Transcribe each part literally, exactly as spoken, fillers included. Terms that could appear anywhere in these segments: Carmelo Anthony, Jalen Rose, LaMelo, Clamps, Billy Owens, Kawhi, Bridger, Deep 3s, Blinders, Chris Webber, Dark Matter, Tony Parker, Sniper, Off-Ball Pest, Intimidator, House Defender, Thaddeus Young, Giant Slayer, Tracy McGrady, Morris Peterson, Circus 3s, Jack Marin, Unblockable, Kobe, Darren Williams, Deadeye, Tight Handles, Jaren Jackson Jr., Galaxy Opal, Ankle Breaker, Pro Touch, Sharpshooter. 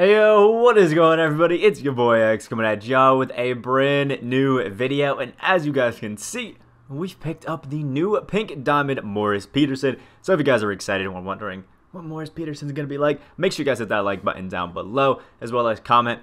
Hey yo, what is going on everybody? It's your boy X coming at y'all with a brand new video, and as you guys can see, we've picked up the new Pink Diamond Morris Peterson. So if you guys are excited and wondering what Morris Peterson's gonna be like, make sure you guys hit that like button down below, as well as comment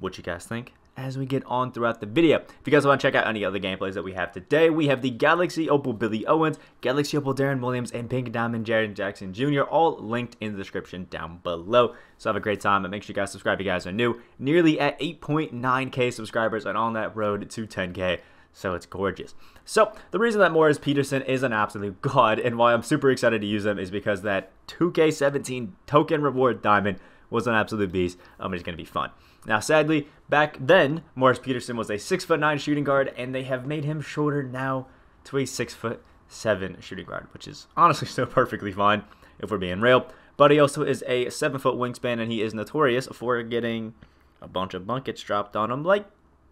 what you guys think as we get on throughout the video. If you guys want to check out any other gameplays that we have today, we have the Galaxy Opal Billy Owens, Galaxy Opal Darren Williams, and Pink Diamond Jaren Jackson Junior all linked in the description down below. So have a great time, and make sure you guys subscribe if you guys are new. Nearly at eight point nine K subscribers and on that road to ten K. So it's gorgeous. So the reason that Morris Peterson is an absolute god and why I'm super excited to use him is because that two K seventeen token reward diamond was an absolute beast. Um, it's going to be fun. Now, sadly, back then, Morris Peterson was a six foot nine shooting guard, and they have made him shorter now to a six foot seven shooting guard, which is honestly still perfectly fine if we're being real. But he also is a seven foot wingspan, and he is notorious for getting a bunch of buckets dropped on him, like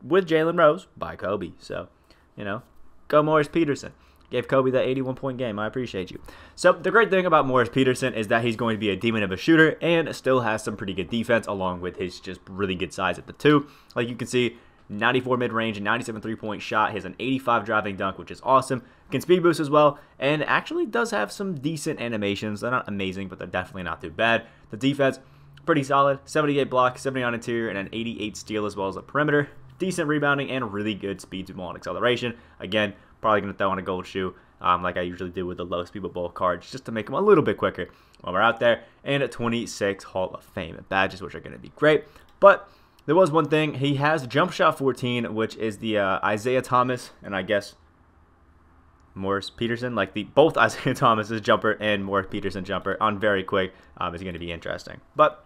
with Jalen Rose by Kobe. So, you know, go Morris Peterson. Gave Kobe that eighty-one point game. I appreciate you. So the great thing about Morris Peterson is that he's going to be a demon of a shooter and still has some pretty good defense along with his just really good size at the two. Like you can see, ninety-four mid-range and ninety-seven three-point shot. He has an eighty-five driving dunk, which is awesome. Can speed boost as well, and actually does have some decent animations. They're not amazing, but they're definitely not too bad. The defense, pretty solid. seventy-eight block, seventy-nine interior, and an eighty-eight steal as well as a perimeter. Decent rebounding and really good speed to ball and acceleration. Again, probably going to throw on a gold shoe um, like I usually do with the low speed with ball cards just to make them a little bit quicker while we're out there. And at twenty-six Hall of Fame badges, which are going to be great. But there was one thing. He has jump shot fourteen, which is the uh, Isaiah Thomas and I guess Morris Peterson. Like the both Isaiah Thomas's jumper and Morris Peterson jumper on very quick um, is going to be interesting. But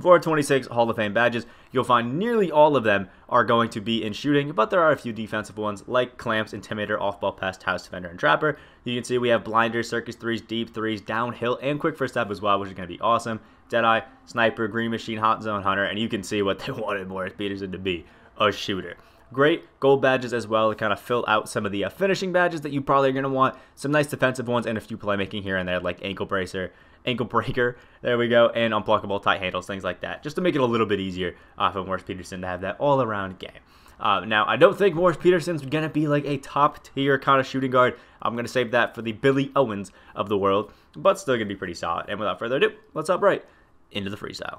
for twenty-six Hall of Fame badges, you'll find nearly all of them are going to be in shooting, but there are a few defensive ones like Clamps, Intimidator, Off-Ball Pest, House Defender, and Trapper. You can see we have Blinders, Circus threes, Deep threes, Downhill, and Quick First Step as well, which is going to be awesome. Deadeye, Sniper, Green Machine, Hot Zone Hunter, and you can see what they wanted Morris Peterson to be, a shooter. Great gold badges as well to kind of fill out some of the uh, finishing badges that you probably are going to want. Some nice defensive ones and a few playmaking here and there like Ankle Bracer, Ankle Breaker, there we go, and Unblockable, Tight Handles, things like that. Just to make it a little bit easier uh, for Morris Peterson to have that all-around game. Uh, now, I don't think Morris Peterson's going to be like a top-tier kind of shooting guard. I'm going to save that for the Billy Owens of the world, but still going to be pretty solid. And without further ado, let's hop right into the freestyle.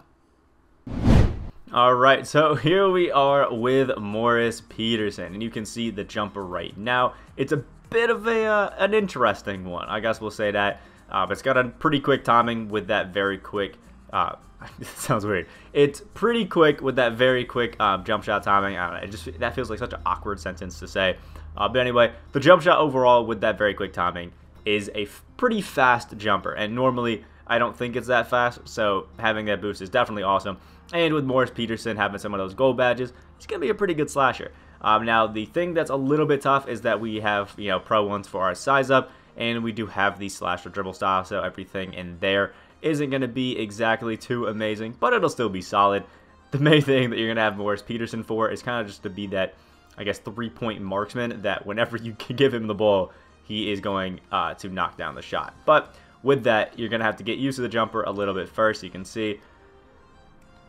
All right, so here we are with Morris Peterson, and you can see the jumper right now. It's a bit of a uh, an interesting one, I guess we'll say that. Uh, but it's got a pretty quick timing with that very quick. Uh, it sounds weird. It's pretty quick with that very quick um, jump shot timing. I don't know. It just that feels like such an awkward sentence to say. Uh, but anyway, the jump shot overall with that very quick timing is a pretty fast jumper, and normally I don't think it's that fast, so having that boost is definitely awesome. And with Morris Peterson having some of those gold badges, he's going to be a pretty good slasher. Um, now, the thing that's a little bit tough is that we have, you know, pro ones for our size up, and we do have the slash or dribble style, so everything in there isn't going to be exactly too amazing, but it'll still be solid. The main thing that you're going to have Morris Peterson for is kind of just to be that, I guess, three-point marksman that whenever you give him the ball, he is going uh, to knock down the shot. But with that, you're going to have to get used to the jumper a little bit first. You can see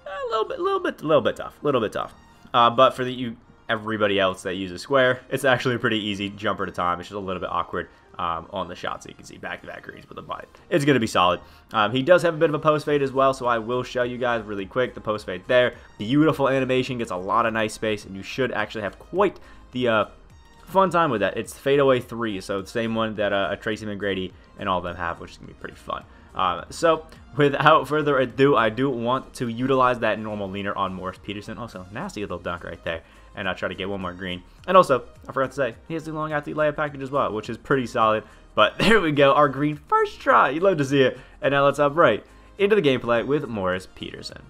a little bit, little bit, little bit tough, little bit tough. Uh, but for the, you, everybody else that uses square, it's actually a pretty easy jumper to time. It's just a little bit awkward um, on the shot. So you can see back-to-back greens with the body. It's going to be solid. Um, he does have a bit of a post fade as well, so I will show you guys really quick the post fade there. Beautiful animation, gets a lot of nice space, and you should actually have quite the Uh, fun time with that. It's fadeaway three, so the same one that uh, Tracy McGrady and all of them have, which is going to be pretty fun. Uh, so without further ado, I do want to utilize that normal leaner on Morris Peterson. Also, nasty little dunk right there. And I'll try to get one more green. And also, I forgot to say, he has the long athlete layup package as well, which is pretty solid. But there we go, our green first try. You'd love to see it. And now let's hop right into the gameplay with Morris Peterson.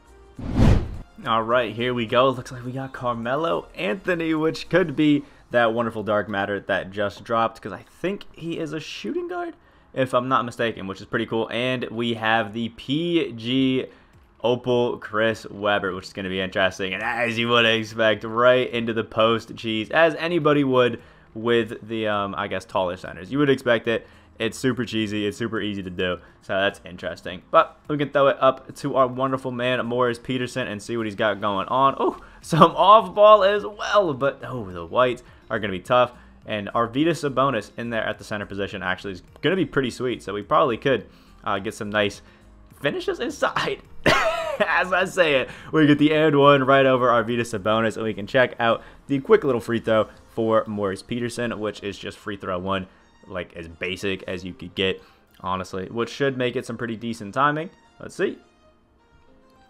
All right, here we go. Looks like we got Carmelo Anthony, which could be that wonderful Dark Matter that just dropped, because I think he is a shooting guard, if I'm not mistaken, which is pretty cool. And we have the P G Opal Chris Webber, which is going to be interesting. And as you would expect, right into the post cheese, as anybody would with the, um, I guess, taller centers. You would expect it. It's super cheesy. It's super easy to do. So that's interesting. But we can throw it up to our wonderful man, Morris Peterson, and see what he's got going on. Oh, some off-ball as well. But, oh, the whites are going to be tough. And Arvydas Sabonis in there at the center position actually is going to be pretty sweet. So we probably could uh, get some nice finishes inside. As I say it, we get the and one right over Arvydas Sabonis. And we can check out the quick little free throw for Morris Peterson, which is just free throw one. Like as basic as you could get, honestly, which should make it some pretty decent timing. Let's see.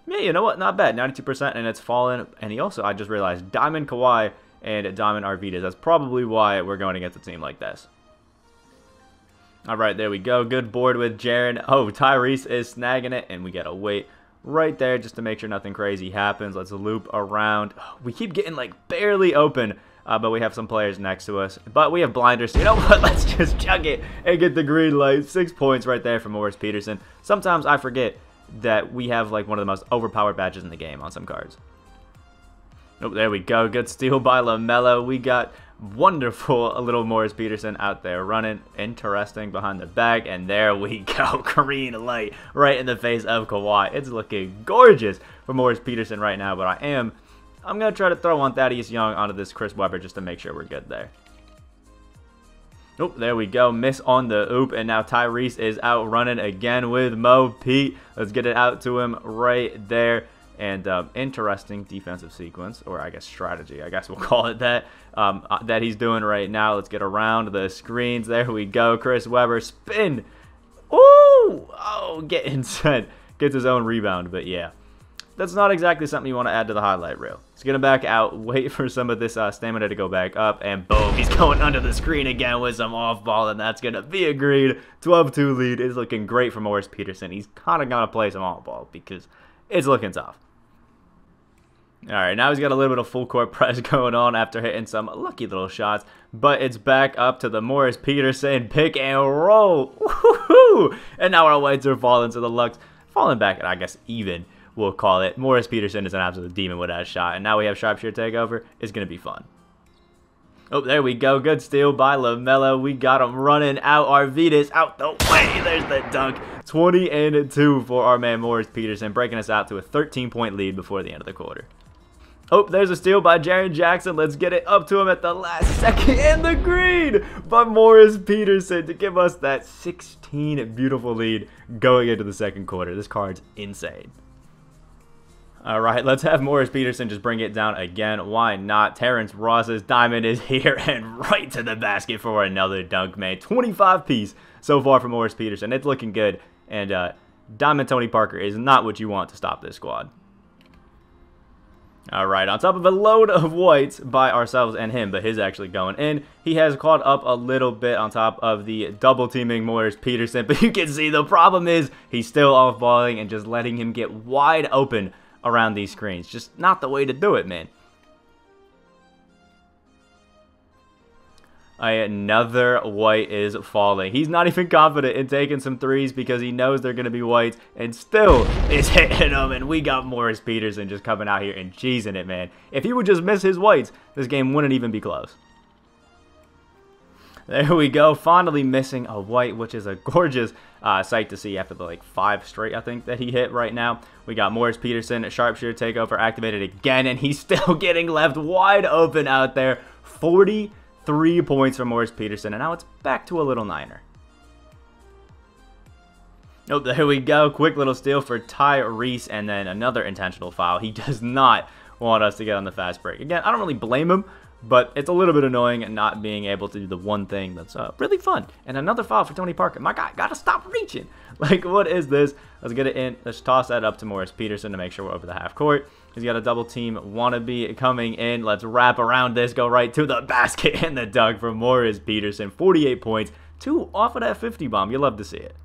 Yeah, you know what? Not bad. ninety-two percent, and it's fallen. And he also, I just realized, Diamond Kawhi and Diamond Arvydas. That's probably why we're going against a team like this. All right, there we go. Good board with Jaren. Oh, Tyrese is snagging it, and we got to wait right there just to make sure nothing crazy happens. Let's loop around. We keep getting, like, barely open. Uh, but we have some players next to us. But we have blinders. So you know what? Let's just chug it and get the green light. Six points right there from Morris Peterson. Sometimes I forget that we have like one of the most overpowered badges in the game on some cards. Oh, there we go. Good steal by LaMelo. We got wonderful little Morris Peterson out there running. Interesting behind the back. And there we go. Green light right in the face of Kawhi. It's looking gorgeous for Morris Peterson right now. But I am... I'm going to try to throw on Thaddeus Young onto this Chris Webber just to make sure we're good there. Oh, there we go. Miss on the oop. And now Tyrese is out running again with Mo Pete. Let's get it out to him right there. And um, interesting defensive sequence, or I guess strategy, I guess we'll call it that, um, that he's doing right now. Let's get around the screens. There we go. Chris Webber spin. Ooh, oh, getting sent. Gets his own rebound, but yeah. That's not exactly something you want to add to the highlight reel. Let's get him back out, wait for some of this uh, stamina to go back up, and boom, he's going under the screen again with some off-ball, and that's going to be agreed. twelve two lead is looking great for Morris Peterson. He's kind of going to play some off-ball because it's looking tough. All right, now he's got a little bit of full-court press going on after hitting some lucky little shots, but it's back up to the Morris Peterson pick and roll. Woohoo! And now our whites are falling, so the Lux falling back at, I guess, even. We'll call it. Morris Peterson is an absolute demon with that shot. And now we have Sharpshooter takeover. It's going to be fun. Oh, there we go. Good steal by LaMelo. We got him running out. Arvydas out the way. There's the dunk. twenty and two for our man Morris Peterson, breaking us out to a thirteen point lead before the end of the quarter. Oh, there's a steal by Jaren Jackson. Let's get it up to him at the last second. And the green by Morris Peterson to give us that sixteen beautiful lead going into the second quarter. This card's insane. All right, let's have Morris Peterson just bring it down again. Why not? Terrence Ross's diamond is here and right to the basket for another dunk, man. twenty-five piece so far for Morris Peterson. It's looking good. And uh, Diamond Tony Parker is not what you want to stop this squad. All right, on top of a load of whites by ourselves and him, but his actually going in. He has caught up a little bit on top of the double-teaming Morris Peterson. But you can see the problem is he's still off-balling and just letting him get wide open around these screens. Just not the way to do it, man. Another white is falling. He's not even confident in taking some threes because he knows they're going to be whites and still is hitting them. And we got Morris Peterson just coming out here and cheesing it, man. If he would just miss his whites, this game wouldn't even be close. There we go, finally missing a white, which is a gorgeous uh, sight to see after the like five straight, I think, that he hit right now. We got Morris Peterson, a sharpshooter takeover activated again, and he's still getting left wide open out there. forty-three points from Morris Peterson, and now it's back to a little niner. Oh, there we go, quick little steal for Tyrese, and then another intentional foul. He does not want us to get on the fast break. Again, I don't really blame him. But it's a little bit annoying not being able to do the one thing that's uh, really fun. And another foul for Tony Parker. My God, gotta stop reaching. Like, what is this? Let's get it in. Let's toss that up to Morris Peterson to make sure we're over the half court. He's got a double team wannabe coming in. Let's wrap around this. Go right to the basket and the dunk for Morris Peterson. forty-eight points. Two off of that fifty bomb. You love to see it.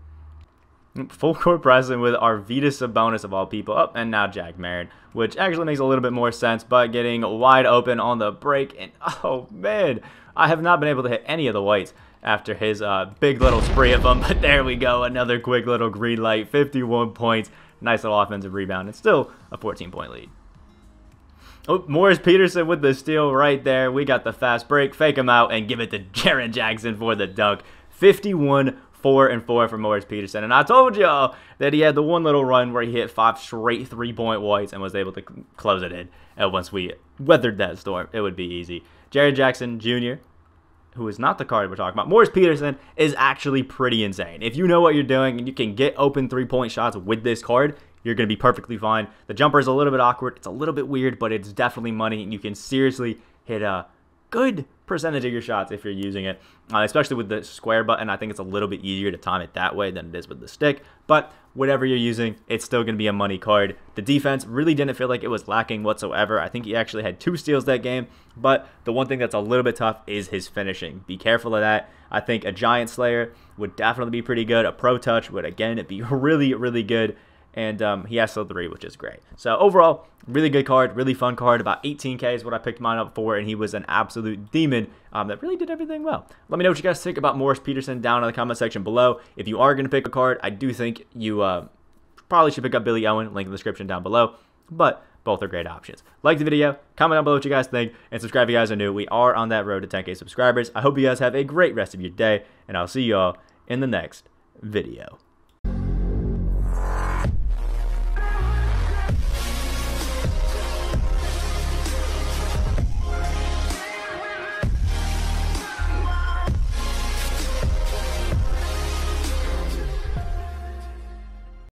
Full court pressing with Arvydas Sabonis of all people. Up oh, and now Jack Marin, which actually makes a little bit more sense, but getting wide open on the break. And oh man, I have not been able to hit any of the whites after his uh, big little spree of them. But there we go, another quick little green light, fifty-one points, nice little offensive rebound, and still a fourteen point lead. Oh, Morris Peterson with the steal right there. We got the fast break, fake him out, and give it to Jaren Jackson for the dunk. fifty-one Four and four for Morris Peterson. And I told y'all that he had the one little run where he hit five straight three-point whites and was able to close it in. And once we weathered that storm, it would be easy. Jaren Jackson Junior, who is not the card we're talking about. Morris Peterson is actually pretty insane. If you know what you're doing and you can get open three-point shots with this card, you're going to be perfectly fine. The jumper is a little bit awkward. It's a little bit weird, but it's definitely money. And you can seriously hit a good percentage of your shots if you're using it, uh, especially with the square button. I think it's a little bit easier to time it that way than it is with the stick, but whatever you're using, it's still going to be a money card. The defense really didn't feel like it was lacking whatsoever. I think he actually had two steals that game, but the one thing that's a little bit tough is his finishing. Be careful of that. I think a Giant Slayer would definitely be pretty good. A Pro Touch would, again, it'd be really, really good. And um, he has still three, which is great. So overall, really good card, really fun card. About eighteen K is what I picked mine up for, and he was an absolute demon um, that really did everything well. Let me know what you guys think about Morris Peterson down in the comment section below. If you are going to pick a card, I do think you uh, probably should pick up Billy Owen, link in the description down below. But both are great options. Like the video, comment down below what you guys think, and subscribe if you guys are new. We are on that road to ten K subscribers. I hope you guys have a great rest of your day, and I'll see you all in the next video.